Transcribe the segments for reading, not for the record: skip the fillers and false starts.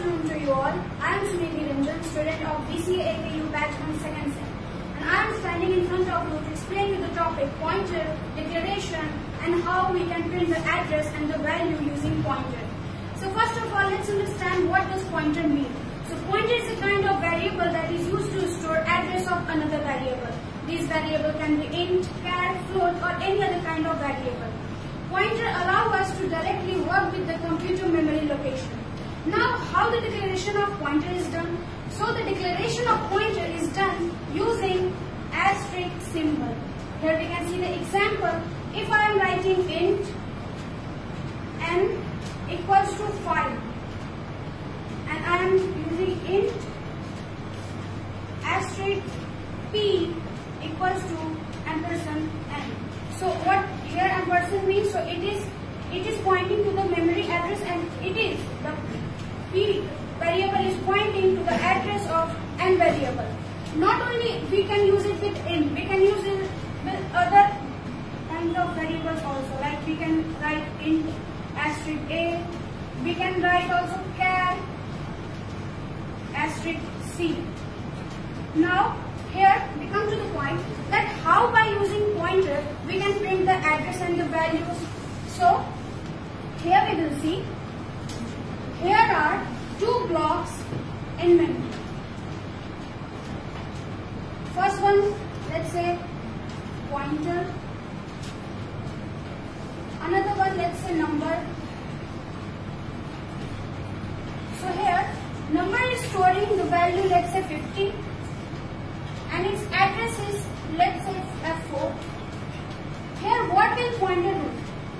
afternoon to you all. I am Smriti Ranjan, student of BCAPU batch 1, 2nd sem, and I am standing in front of you to explain you the topic pointer, declaration, and how we can print the address and the value using pointer. So first of all, let's understand what does pointer mean. So pointer is a kind of variable that is used to store address of another variable. This variable can be int, char, float, or any other kind of variable. Pointer allows us to directly work with the computer memory location. Now, how the declaration of pointer is done? So the declaration of pointer is done using asterisk symbol. Here we can see the example. If I am writing int n equals to 5, and I am using int asterisk p equals to ampersand n. So what here ampersand means? So it is pointing to the memory address, and it is the p variable is pointing to the address of n variable. Not only we can use it with int, we can use it with other kinds of variables also. Like we can write int asterisk a, we can write also char asterisk c. Now here we come to the point that how by using pointer we can print the address and the values. So here we will see, here are two blocks in memory. First one, let's say pointer. Another one, let's say number. So here number is storing the value, let's say 50. And its address is, let's say, F4. Here, what will pointer do?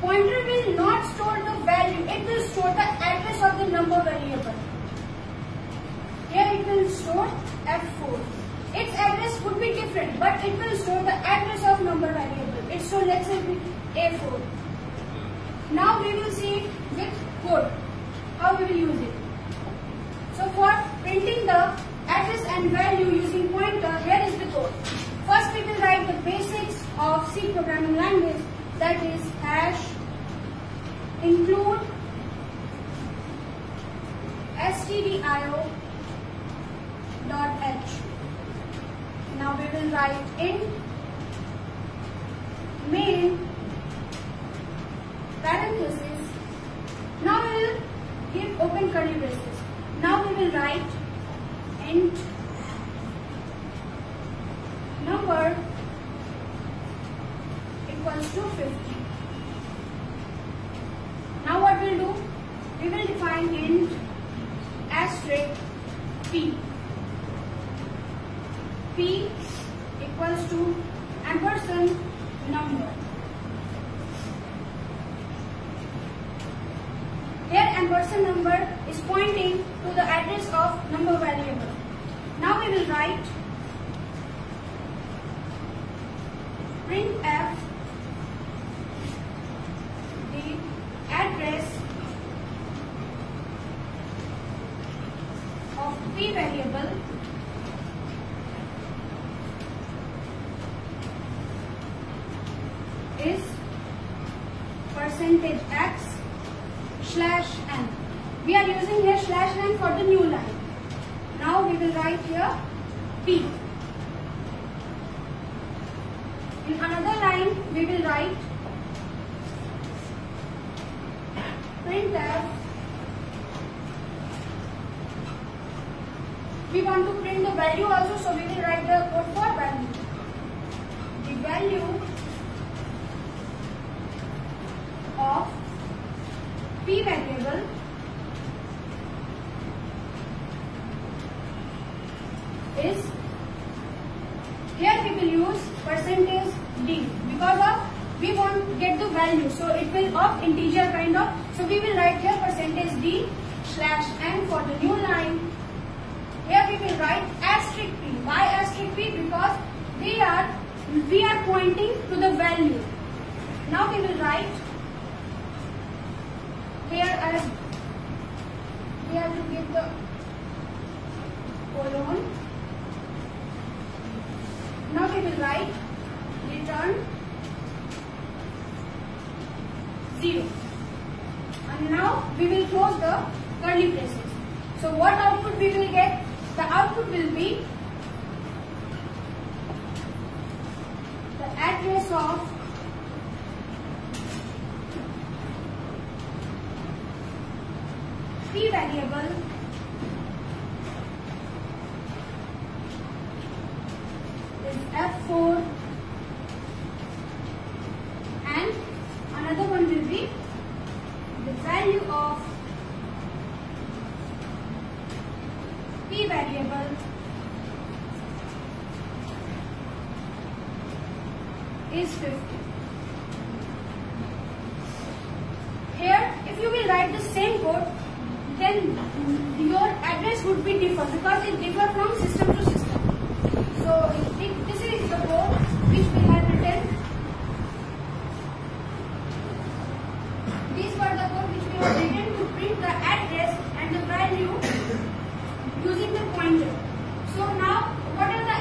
Pointer will not store the value. It will store the address of the number variable. Here it will store F4. Its address would be different, but it will store the address of number variable. It stores, let's say, A4. Now we will see it with code, how we will use it. So for printing the address and value using pointer, here is the code. First we will write the basics of C programming language, that is hash include stdio.h. Now we will write int main parenthesis. Now we will give open curly braces. Now we will write int number equals to 50. Now what we will do? We will define int asterisk p. p equals to ampersand number. Here ampersand number is pointing to the address of number variable. Now we will write printf the address of p variable is %x/n. We are using here /n for the new line. Now we will write here p. In another line we will write printf. We want to print the value also, so we will write the code for value. The value of p variable is, here we will use %d because of we want to get the value, so it will of integer kind of, so we will write here %d/n for the new line. Here we will write asterisk p. Why asterisk p? Because we are pointing to the value. Now we will write here as we have to give the colon. Now we will write return 0, and now we will close the curly braces. So what output we will get? The output will be the address of P variable is F4 and another one will be the value of P variable is 50. Here if you will write the same code, then your address would be different because it differs from system to system. So this is the code which we have written. These were the code which we have written to print the address and the value using the pointer. So now what are the